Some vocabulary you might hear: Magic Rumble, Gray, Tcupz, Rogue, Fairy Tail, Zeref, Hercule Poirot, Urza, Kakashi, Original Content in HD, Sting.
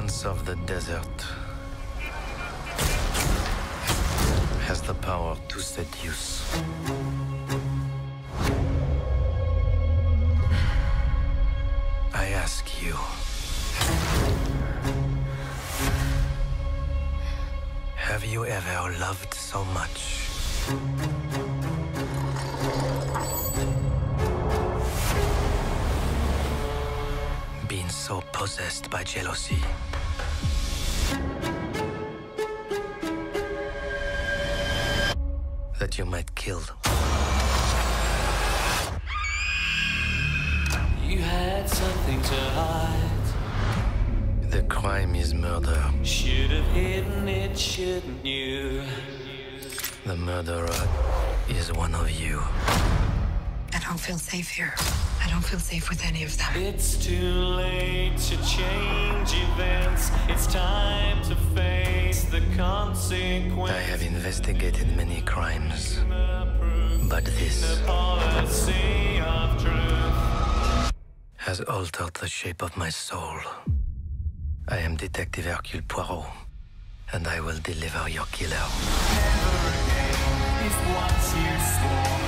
Silence of the Desert has the power to seduce. I ask you, have you ever loved so much so possessed by jealousy that you might kill? You had something to hide. The crime is murder. Should have hidden it, shouldn't you? The murderer is one of you. I don't feel safe here. I don't feel safe with any of them. It's too late to change events. It's time to face the consequences. I have investigated many crimes, but this has altered the shape of my soul. I am Detective Hercule Poirot, and I will deliver your killer. Never again is what you swore.